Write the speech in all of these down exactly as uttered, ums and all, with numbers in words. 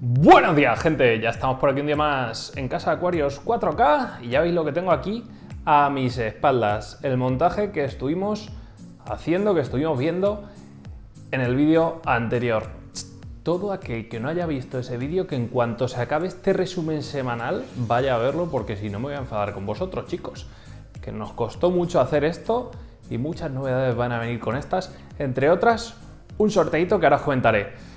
Buenos días, gente, ya estamos por aquí un día más en Casa de Acuarios cuatro K y ya veis lo que tengo aquí a mis espaldas, el montaje que estuvimos haciendo, que estuvimos viendo en el vídeo anterior. Todo aquel que no haya visto ese vídeo, que en cuanto se acabe este resumen semanal vaya a verlo, porque si no me voy a enfadar con vosotros, chicos, que nos costó mucho hacer esto y muchas novedades van a venir con estas, entre otras un sorteito que ahora os comentaré.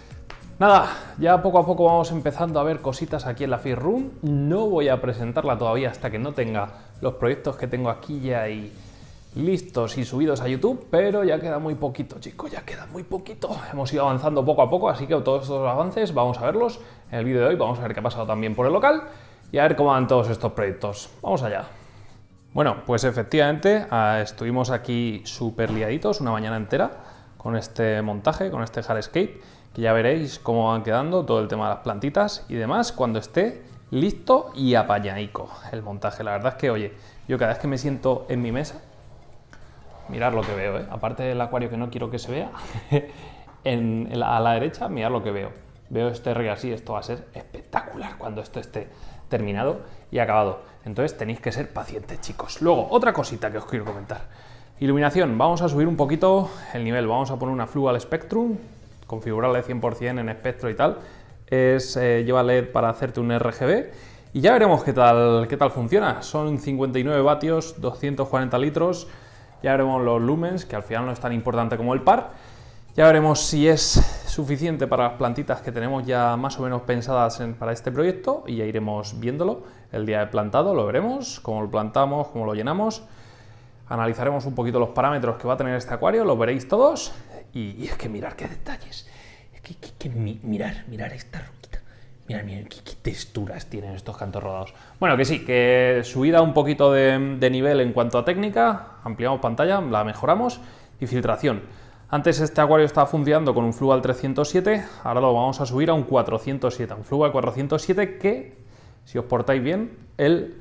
Nada, ya poco a poco vamos empezando a ver cositas aquí en la Fish Room. No voy a presentarla todavía hasta que no tenga los proyectos que tengo aquí ya y listos y subidos a YouTube, pero ya queda muy poquito, chicos, ya queda muy poquito. Hemos ido avanzando poco a poco, así que todos estos avances vamos a verlos en el vídeo de hoy. Vamos a ver qué ha pasado también por el local y a ver cómo van todos estos proyectos. Vamos allá. Bueno, pues efectivamente estuvimos aquí súper liaditos una mañana entera con este montaje, con este hardscape, que ya veréis cómo van quedando todo el tema de las plantitas y demás cuando esté listo y apañaico el montaje. La verdad es que, oye, yo cada vez que me siento en mi mesa, mirad lo que veo, ¿eh? Aparte del acuario que no quiero que se vea, en, en la, a la derecha mirad lo que veo. Veo este río así, esto va a ser espectacular cuando esto esté terminado y acabado. Entonces tenéis que ser pacientes, chicos. Luego, otra cosita que os quiero comentar. Iluminación, vamos a subir un poquito el nivel, vamos a poner una Fluval Spectrum, configurarle cien por cien en espectro y tal, es eh, lleva L E D para hacerte un R G B y ya veremos qué tal, qué tal funciona. Son cincuenta y nueve vatios, doscientos cuarenta litros, ya veremos los lumens, que al final no es tan importante como el par, ya veremos si es suficiente para las plantitas que tenemos ya más o menos pensadas en, para este proyecto, y ya iremos viéndolo el día de plantado, lo veremos, cómo lo plantamos, cómo lo llenamos, analizaremos un poquito los parámetros que va a tener este acuario, los veréis todos. Y, y es que mirar qué detalles, es que, que, que mi, mirar, mirar esta roquita, mirar, mirar qué, qué texturas tienen estos cantos rodados. Bueno, que sí, que subida un poquito de, de nivel en cuanto a técnica, ampliamos pantalla, la mejoramos, y filtración. Antes este acuario estaba funcionando con un Fluval trescientos siete, ahora lo vamos a subir a un cuatrocientos siete, un Fluval cuatrocientos siete que, si os portáis bien, el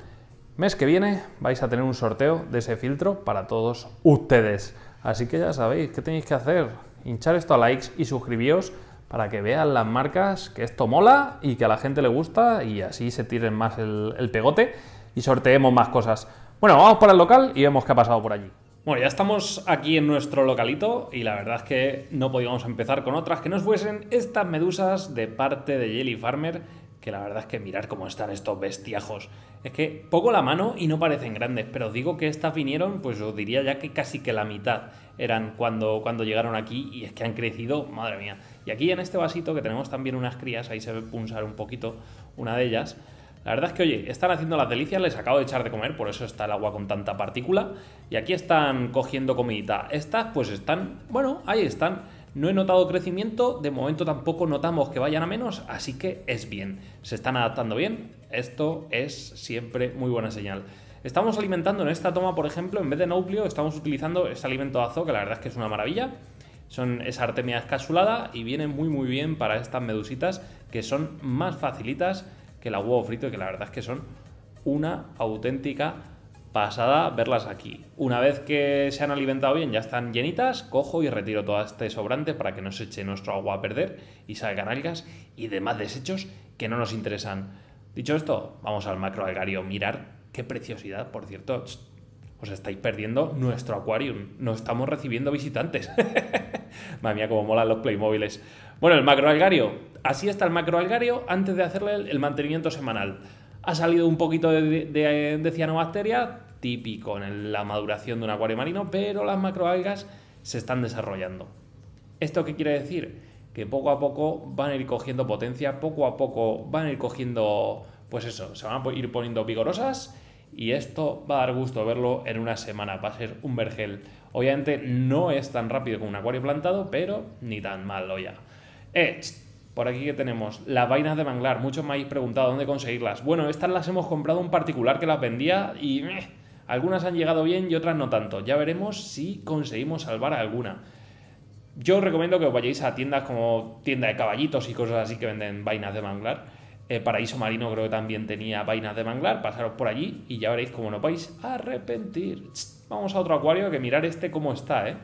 mes que viene vais a tener un sorteo de ese filtro para todos ustedes. Así que ya sabéis qué tenéis que hacer, hinchar esto a likes y suscribíos para que vean las marcas que esto mola y que a la gente le gusta, y así se tiren más el, el pegote y sorteemos más cosas. Bueno, vamos para el local y vemos qué ha pasado por allí. Bueno, ya estamos aquí en nuestro localito y la verdad es que no podíamos empezar con otras que no fuesen estas medusas de parte de Jelly Farmer, que la verdad es que mirad cómo están estos bestiajos. Es que poco la mano y no parecen grandes, pero os digo que estas vinieron, pues os diría ya que casi que la mitad eran cuando, cuando llegaron aquí, y es que han crecido, madre mía. Y aquí en este vasito que tenemos también unas crías, ahí se ve punzar un poquito una de ellas. La verdad es que, oye, están haciendo las delicias, les acabo de echar de comer, por eso está el agua con tanta partícula. Y aquí están cogiendo comidita. Estas pues están, bueno, ahí están. No he notado crecimiento, de momento tampoco notamos que vayan a menos, así que es bien. Se están adaptando bien, esto es siempre muy buena señal. Estamos alimentando en esta toma, por ejemplo, en vez de núcleo, estamos utilizando este alimento Azoo, que la verdad es que es una maravilla. Son esa artemia escasulada y viene muy muy bien para estas medusitas, que son más facilitas que el huevo frito y que la verdad es que son una auténtica pasada verlas aquí. Una vez que se han alimentado bien, ya están llenitas, cojo y retiro todo este sobrante para que no se eche nuestro agua a perder y salgan algas y demás desechos que no nos interesan. Dicho esto, vamos al macroalgario. Mirad qué preciosidad, por cierto. Os estáis perdiendo nuestro acuarium. No estamos recibiendo visitantes. Madre mía, cómo molan los Playmóviles. Bueno, el macroalgario. Así está el macroalgario antes de hacerle el mantenimiento semanal. Ha salido un poquito de, de, de cianobacteria, típico en la maduración de un acuario marino, pero las macroalgas se están desarrollando. ¿Esto qué quiere decir? Que poco a poco van a ir cogiendo potencia, poco a poco van a ir cogiendo, pues eso, se van a ir poniendo vigorosas y esto va a dar gusto verlo en una semana, va a ser un vergel. Obviamente no es tan rápido como un acuario plantado, pero ni tan malo ya. Eh, Por aquí que tenemos las vainas de manglar. Muchos me habéis preguntado dónde conseguirlas. Bueno, estas las hemos comprado a un particular que las vendía y meh, algunas han llegado bien y otras no tanto. Ya veremos si conseguimos salvar alguna. Yo os recomiendo que os vayáis a tiendas como tienda de caballitos y cosas así que venden vainas de manglar. Eh, Paraíso Marino creo que también tenía vainas de manglar. Pasaros por allí y ya veréis cómo no vais a arrepentir. Vamos a otro acuario, que mirar este cómo está, ¿eh?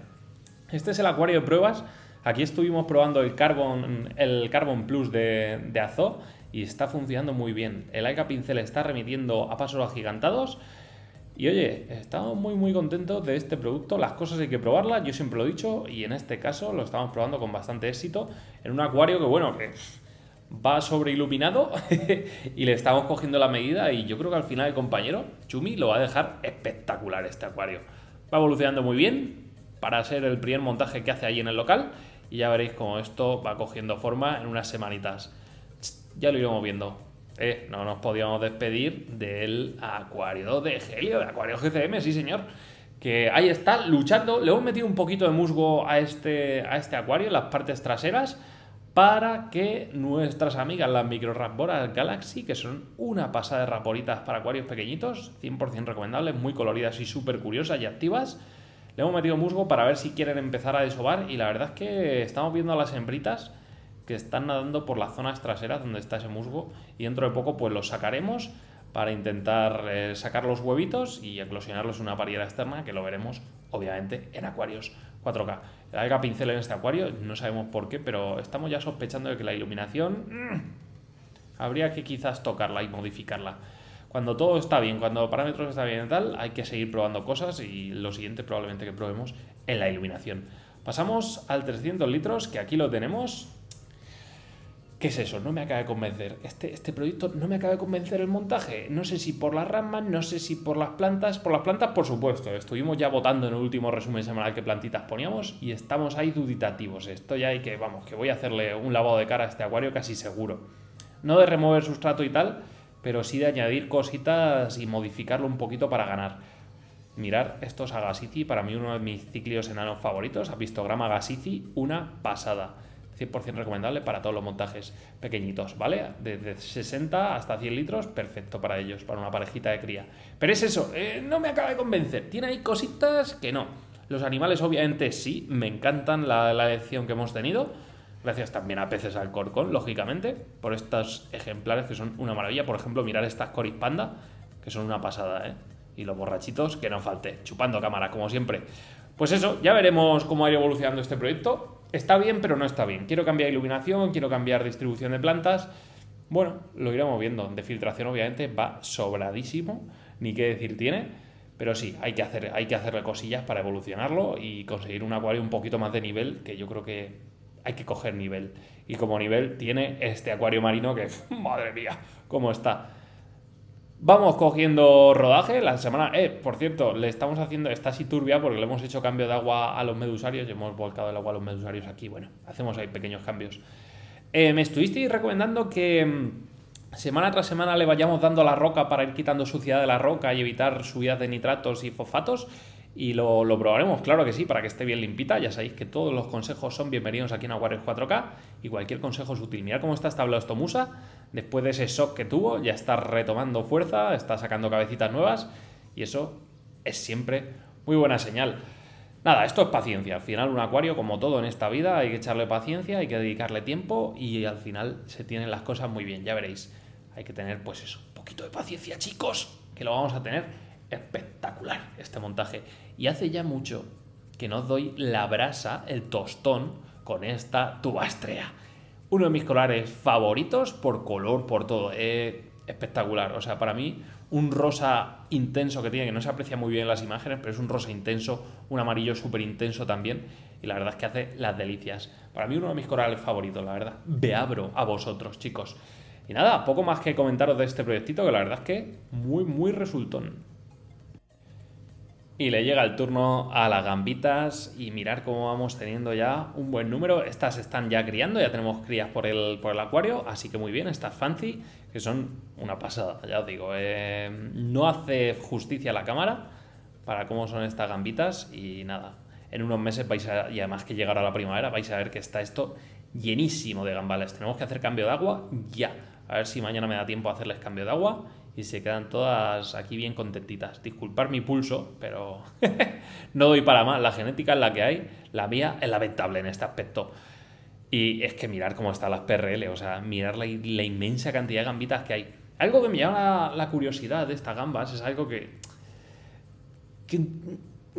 Este es el acuario de pruebas. Aquí estuvimos probando el Carbon, el Carbon Plus de, de Azoo y está funcionando muy bien. El Aica Pincel está remitiendo a pasos agigantados. Y oye, estamos muy muy contentos de este producto, las cosas hay que probarlas, yo siempre lo he dicho, y en este caso lo estamos probando con bastante éxito en un acuario que, bueno, que va sobreiluminado y le estamos cogiendo la medida, y yo creo que al final el compañero Chumi lo va a dejar espectacular este acuario. Va evolucionando muy bien para ser el primer montaje que hace allí en el local, y ya veréis cómo esto va cogiendo forma en unas semanitas. Ya lo iremos viendo. Eh, no nos podíamos despedir del acuario de Gelio, del acuario G C M, sí señor, que ahí está luchando. Le hemos metido un poquito de musgo a este, a este acuario en las partes traseras para que nuestras amigas, las Micro Rasbora Galaxy, que son una pasada de raporitas para acuarios pequeñitos, cien por cien recomendables, muy coloridas y súper curiosas y activas, le hemos metido musgo para ver si quieren empezar a desovar, y la verdad es que estamos viendo a las hembritas que están nadando por las zonas traseras donde está ese musgo, y dentro de poco pues los sacaremos para intentar eh, sacar los huevitos y eclosionarlos en una pariera externa, que lo veremos obviamente en acuarios cuatro K. El Aica Pincel en este acuario, no sabemos por qué, pero estamos ya sospechando de que la iluminación mmm, habría que quizás tocarla y modificarla. Cuando todo está bien, cuando los parámetros están bien y tal, hay que seguir probando cosas, y lo siguiente probablemente que probemos en la iluminación. Pasamos al trescientos litros, que aquí lo tenemos. ¿Qué es eso? No me acaba de convencer. Este, este proyecto no me acaba de convencer el montaje. No sé si por las ramas, no sé si por las plantas. Por las plantas, por supuesto. Estuvimos ya votando en el último resumen semanal qué plantitas poníamos y estamos ahí duditativos. Esto ya hay que, vamos, que voy a hacerle un lavado de cara a este acuario casi seguro. No de remover sustrato y tal, pero sí de añadir cositas y modificarlo un poquito para ganar. Mirar estos Agassizzi, para mí uno de mis ciclios enanos favoritos. Apistograma Agassizzi, una pasada. cien por cien recomendable para todos los montajes pequeñitos, ¿vale? Desde sesenta hasta cien litros, perfecto para ellos, para una parejita de cría. Pero es eso, eh, no me acaba de convencer. Tiene ahí cositas que no. Los animales obviamente sí, me encantan la, la elección que hemos tenido. Gracias también a Peces al Alcorcón, lógicamente, por estos ejemplares que son una maravilla. Por ejemplo, mirar estas Coris Panda, que son una pasada, ¿eh? Y los borrachitos, que no falte, chupando cámara, como siempre. Pues eso, ya veremos cómo va a ir evolucionando este proyecto. Está bien, pero no está bien. Quiero cambiar iluminación, quiero cambiar distribución de plantas. Bueno, lo iremos viendo. De filtración, obviamente, va sobradísimo. Ni qué decir tiene. Pero sí, hay que, hacer, hay que hacerle cosillas para evolucionarlo y conseguir un acuario un poquito más de nivel, que yo creo que hay que coger nivel. Y como nivel tiene este acuario marino que, madre mía, cómo está. Vamos cogiendo rodaje la semana... Eh, por cierto, le estamos haciendo... Está así turbia porque le hemos hecho cambio de agua a los medusarios y hemos volcado el agua a los medusarios aquí. Bueno, hacemos ahí pequeños cambios. Eh, me estuvisteis recomendando que semana tras semana le vayamos dando a la roca para ir quitando suciedad de la roca y evitar subidas de nitratos y fosfatos. Y lo, lo probaremos, claro que sí, para que esté bien limpita. Ya sabéis que todos los consejos son bienvenidos aquí en Acuarios cuatro K y cualquier consejo es útil. Mirad cómo está esta Blastomusa, después de ese shock que tuvo, ya está retomando fuerza, está sacando cabecitas nuevas y eso es siempre muy buena señal. Nada, esto es paciencia. Al final un acuario, como todo en esta vida, hay que echarle paciencia, hay que dedicarle tiempo y al final se tienen las cosas muy bien, ya veréis. Hay que tener pues eso, un poquito de paciencia, chicos, que lo vamos a tener. Espectacular este montaje. Y hace ya mucho que no os doy la brasa, el tostón, con esta Tubastrea. Uno de mis colores favoritos por color, por todo. Eh, espectacular. O sea, para mí, un rosa intenso que tiene, que no se aprecia muy bien en las imágenes, pero es un rosa intenso, un amarillo súper intenso también. Y la verdad es que hace las delicias. Para mí, uno de mis colores favoritos, la verdad. Me abro a vosotros, chicos. Y nada, poco más que comentaros de este proyectito, que la verdad es que muy, muy resultón. Y le llega el turno a las gambitas y mirar cómo vamos teniendo ya un buen número. Estas están ya criando, ya tenemos crías por el, por el acuario, así que muy bien. Estas Fancy, que son una pasada, ya os digo. Eh, no hace justicia a la cámara para cómo son estas gambitas y nada. En unos meses vais a, y además que llegará la primavera, vais a ver que está esto llenísimo de gambales. Tenemos que hacer cambio de agua ya. A ver si mañana me da tiempo a hacerles cambio de agua. Y se quedan todas aquí bien contentitas. Disculpad mi pulso, pero no doy para más. La genética es la que hay, la mía es lamentable en este aspecto. Y es que mirar cómo están las P R L, o sea, mirar la, la inmensa cantidad de gambitas que hay. Algo que me llama la, la curiosidad de estas gambas es algo que, que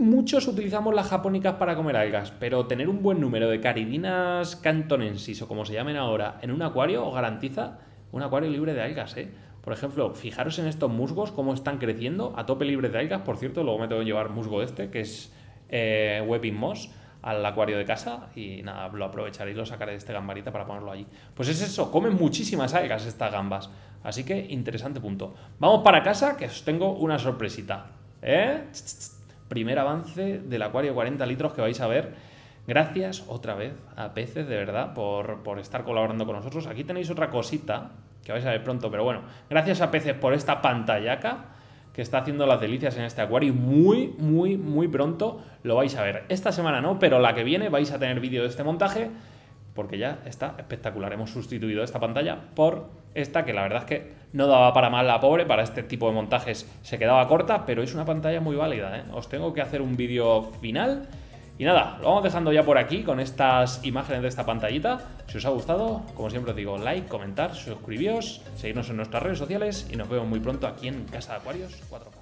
Muchos utilizamos las japónicas para comer algas, pero tener un buen número de caridinas cantonensis o como se llamen ahora en un acuario os garantiza un acuario libre de algas, ¿eh? Por ejemplo, fijaros en estos musgos cómo están creciendo a tope libres de algas. Por cierto, luego me tengo que llevar musgo este, que es eh, Weeping Moss, al acuario de casa y nada, lo aprovecharé y lo sacaré de este gambarita para ponerlo allí. Pues es eso, comen muchísimas algas estas gambas. Así que interesante punto. Vamos para casa que os tengo una sorpresita, ¿eh? Primer avance del acuario cuarenta litros que vais a ver. Gracias otra vez a Peces de Verdad por, por estar colaborando con nosotros. Aquí tenéis otra cosita que vais a ver pronto, pero bueno, gracias a Peces por esta pantallaca que está haciendo las delicias en este acuario. Muy, muy, muy pronto lo vais a ver. Esta semana no, pero la que viene vais a tener vídeo de este montaje porque ya está espectacular. Hemos sustituido esta pantalla por esta, que la verdad es que no daba para más la pobre, para este tipo de montajes se quedaba corta, pero es una pantalla muy válida, ¿eh? Os tengo que hacer un vídeo final. Y nada, lo vamos dejando ya por aquí con estas imágenes de esta pantallita. Si os ha gustado, como siempre os digo, like, comentar, suscribiros, seguirnos en nuestras redes sociales y nos vemos muy pronto aquí en Casa de Acuarios cuatro K.